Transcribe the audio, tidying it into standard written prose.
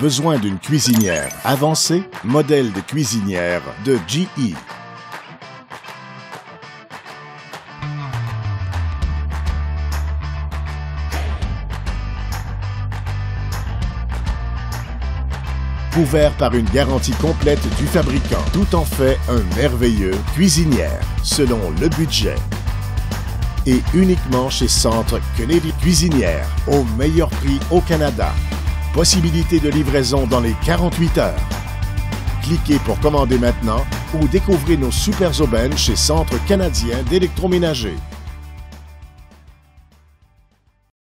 Besoin d'une cuisinière avancée, modèle de cuisinière de GE. Couvert par une garantie complète du fabricant, tout en fait un merveilleux cuisinière, selon le budget. Et uniquement chez Centre Canadien d'Électroménager, au meilleur prix au Canada. Possibilité de livraison dans les 48 heures. Cliquez pour commander maintenant ou découvrez nos super aubaines chez Centre Canadien d'Électroménager.